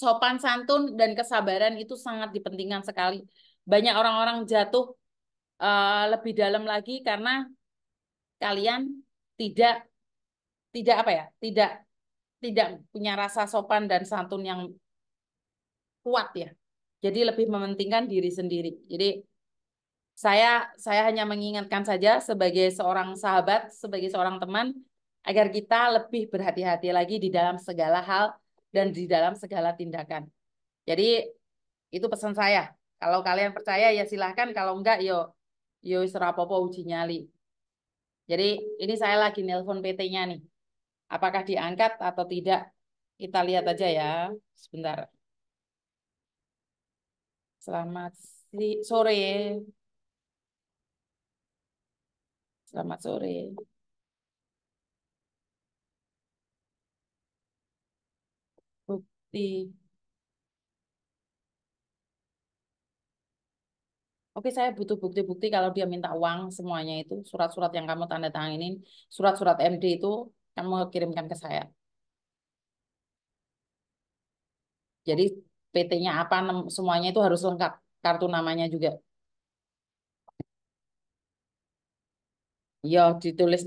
sopan santun dan kesabaran itu sangat dipentingkan sekali. Banyak orang-orang jatuh lebih dalam lagi karena kalian tidak punya rasa sopan dan santun yang kuat ya. Jadi lebih mementingkan diri sendiri. Jadi saya hanya mengingatkan saja sebagai seorang sahabat, sebagai seorang teman, agar kita lebih berhati-hati lagi di dalam segala hal dan di dalam segala tindakan. Jadi itu pesan saya. Kalau kalian percaya ya silahkan, kalau enggak yo serapopo uji nyali. Jadi ini saya lagi nelpon PT-nya nih. Apakah diangkat atau tidak? Kita lihat aja ya. Sebentar. Selamat sore. Selamat sore. Bukti. Oke, saya butuh bukti-bukti kalau dia minta uang semuanya itu. Surat-surat yang kamu tanda tanganin, surat-surat MD itu kamu kirimkan ke saya. Jadi PT-nya apa, semuanya itu harus lengkap. Kartu namanya juga. Yo, ditulis.